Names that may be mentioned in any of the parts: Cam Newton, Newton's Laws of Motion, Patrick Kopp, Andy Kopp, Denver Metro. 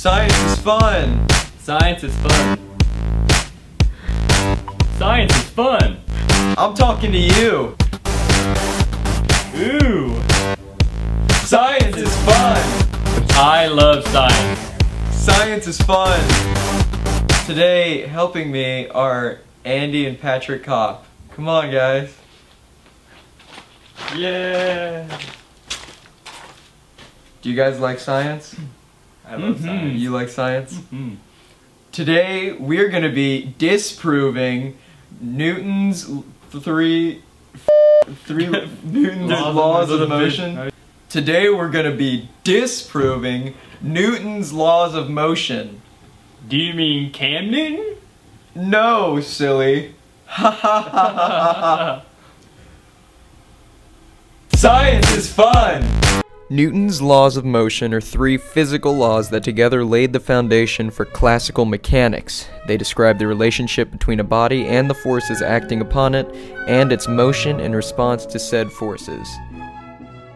Science is fun. Science is fun. Science is fun. I'm talking to you. Ooh. Science is fun. I love science. Science is fun. Today, helping me are Andy and Patrick Kopp. Come on, guys. Yeah. Do you guys like science? I love science. You like science? Today, we're going to be disproving Newton's Newton's Laws of Motion. Today we're going to be disproving Newton's Laws of Motion. Do you mean Cam Newton? No, silly. Ha ha ha ha ha. Science is fun! Newton's Laws of Motion are three physical laws that together laid the foundation for classical mechanics. They describe the relationship between a body and the forces acting upon it, and its motion in response to said forces.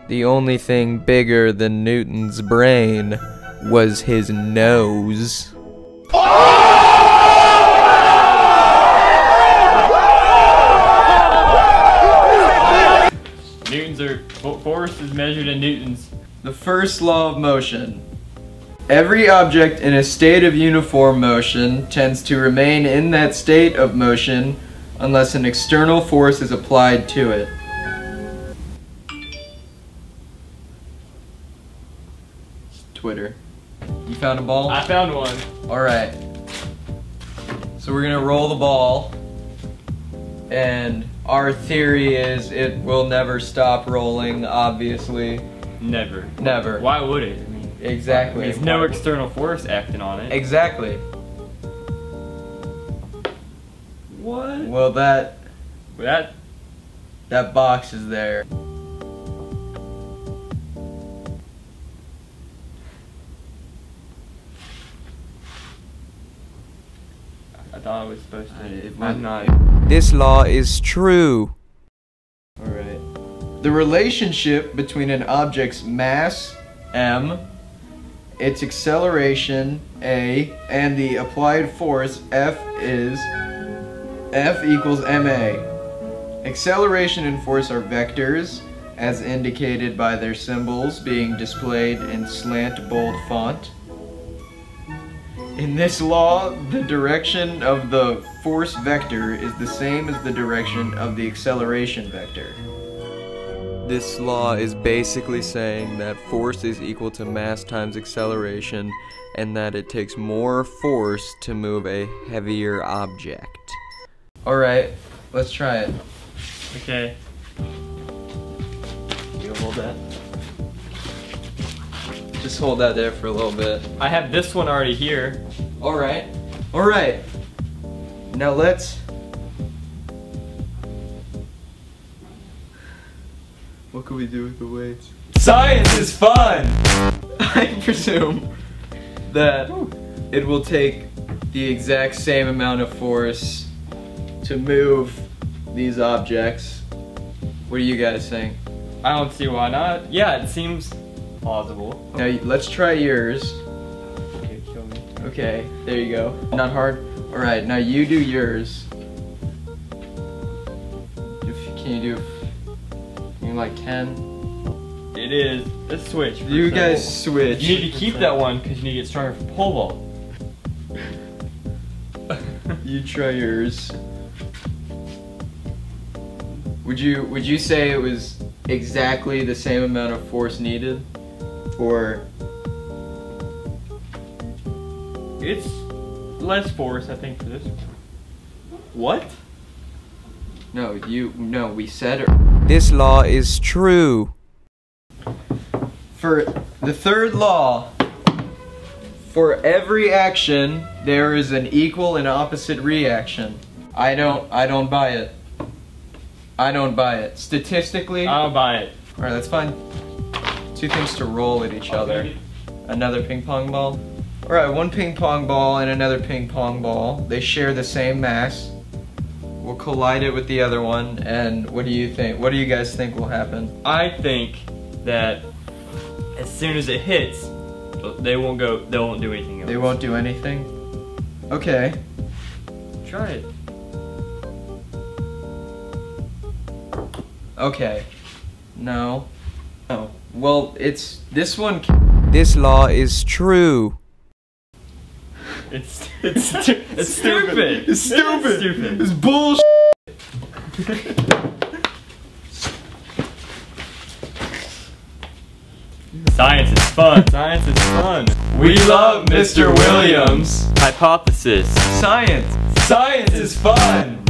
The only thing bigger than Newton's brain was his nose. Force is measured in newtons. The first law of motion. Every object in a state of uniform motion tends to remain in that state of motion unless an external force is applied to it. Twitter. You found a ball? I found one. Alright. So we're gonna roll the ball, and our theory is it will never stop rolling, obviously. Never. Never. Why would it? I mean, exactly. There's no external force acting on it. Exactly. What? Well, that box is there. I thought I was supposed to. I'm not. This law is true. Alright. The relationship between an object's mass, m, its acceleration, a, and the applied force, f, is F equals ma. Acceleration and force are vectors, as indicated by their symbols being displayed in slant bold font. In this law, the direction of the force vector is the same as the direction of the acceleration vector. This law is basically saying that force is equal to mass times acceleration, and that it takes more force to move a heavier object. Alright, let's try it. Okay. You'll hold that. Just hold that there for a little bit. I have this one already here. Alright. Alright. Now let's... What can we do with the weights? Science is fun! I presume that it will take the exact same amount of force to move these objects. What do you guys think? I don't see why not. Yeah, it seems... plausible. Now let's try yours. Okay, kill me. Okay, there you go. Not hard. All right, now you do yours. Can you like 10? It is. Let's switch. You guys switch. You need to keep that one because you need to get stronger for pole vault. You try yours. Would you say it was exactly the same amount of force needed? Or it's less force, I think, for this one. What? No, we said it. This law is true. For the third law, for every action there is an equal and opposite reaction. I don't buy it. I don't buy it. Statistically, I don't buy it. All right, let's find two things to roll at each other. Another ping pong ball. All right, one ping pong ball and another ping pong ball. They share the same mass. We'll collide it with the other one, and what do you think? What do you guys think will happen? I think that as soon as it hits, They won't do anything else. They won't do anything? Okay. Try it. Okay. No. No. Well, it's, this one, this law is true. It's stupid. It's stupid. It's stupid. It's bullshit. Science is fun. Science is fun. We love Mr. Williams. Hypothesis. Science. Science is fun.